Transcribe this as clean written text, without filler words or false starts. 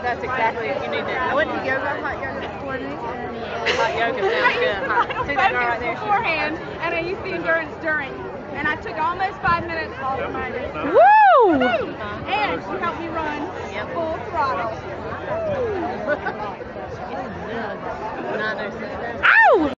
That's exactly what you need to do. I went to yoga, hot yoga this morning. Hot yoga sounds good. See that girl right there? Beforehand, and I used the endurance during. And I took almost 5 minutes off of my race. Woo! And she helped me run full throttle. Ow!